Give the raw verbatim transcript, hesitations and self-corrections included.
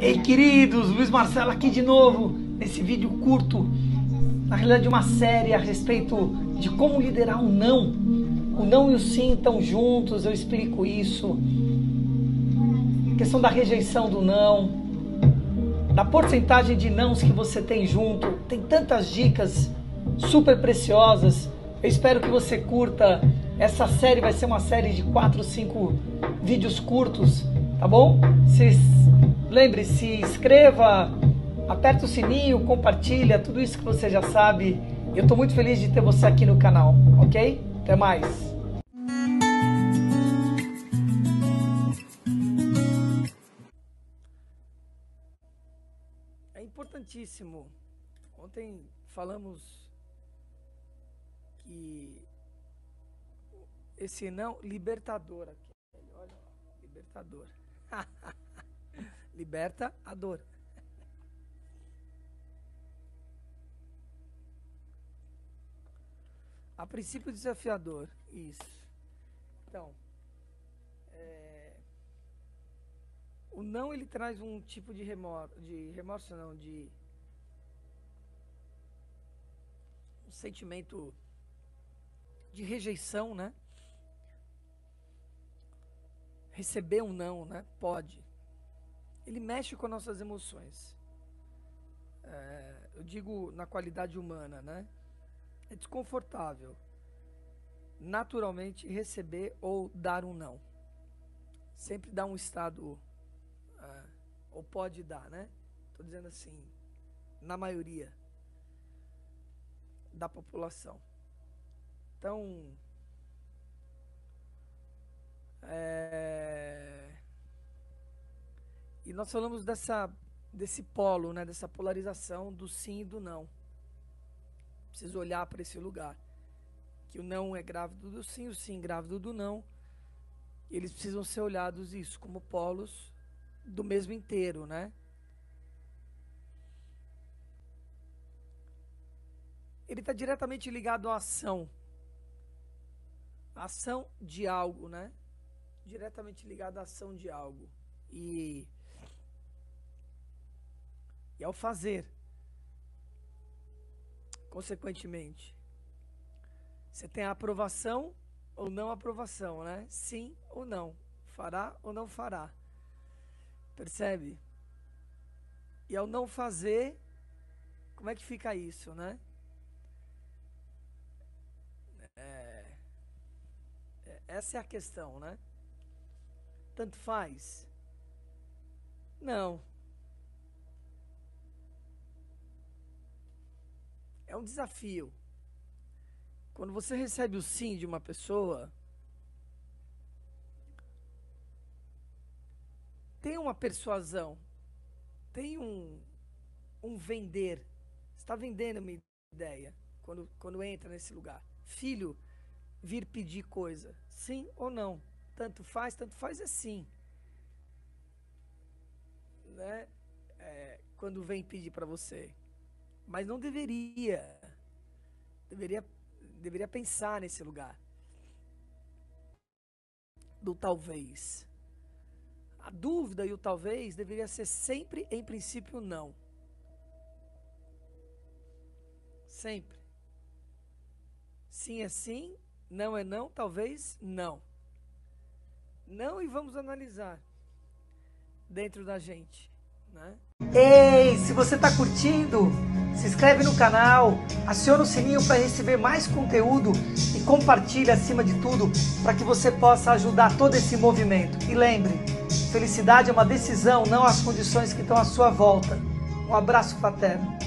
Ei, queridos, Luiz Marcelo aqui de novo, nesse vídeo curto, na realidade uma série a respeito de como liderar o não. O não e o sim estão juntos, eu explico isso. A questão da rejeição do não, da porcentagem de nãos que você tem junto, tem tantas dicas super preciosas. Eu espero que você curta. Essa série vai ser uma série de quatro, cinco vídeos curtos, tá bom? Se... Lembre-se, se inscreva, aperta o sininho, compartilha, tudo isso que você já sabe. Eu estou muito feliz de ter você aqui no canal, ok? Até mais! É importantíssimo. Ontem falamos que esse não, libertador aqui. Olha, libertador. Liberta a dor. A princípio desafiador, isso. Então, é, o não ele traz um tipo de remorso, de remorso não, de um sentimento de rejeição, né? Receber um não, né? Pode. Ele mexe com nossas emoções. É, eu digo na qualidade humana, né? É desconfortável, naturalmente, receber ou dar um não. Sempre dá um estado, é, ou pode dar, né? Estou dizendo assim, na maioria da população. Então, é... E nós falamos dessa, desse polo, né, dessa polarização do sim e do não. Preciso olhar para esse lugar. Que o não é grávido do sim, o sim grávido do não. Eles precisam ser olhados isso, como polos do mesmo inteiro, né? Ele está diretamente ligado à ação. A ação de algo, né? Diretamente ligado à ação de algo. E... E ao fazer, consequentemente, você tem a aprovação ou não aprovação, né? Sim ou não, fará ou não fará, percebe? E ao não fazer, como é que fica isso, né? É... Essa é a questão, né? Tanto faz? Não. É um desafio. Quando você recebe o sim de uma pessoa, tem uma persuasão, tem um, um vender. Você está vendendo uma ideia quando, quando entra nesse lugar. Filho, vir pedir coisa, sim ou não? Tanto faz, tanto faz é sim. Né? É, quando vem pedir para você. Mas não deveria, deveria, deveria pensar nesse lugar do talvez. A dúvida e o talvez deveria ser sempre, em princípio, não. Sempre. Sim é sim, não é não, talvez não. Não, e vamos analisar dentro da gente, né? Ei, se você está curtindo, se inscreve no canal, aciona o sininho para receber mais conteúdo e compartilha acima de tudo para que você possa ajudar todo esse movimento. E lembre, felicidade é uma decisão, não as condições que estão à sua volta. Um abraço fraterno.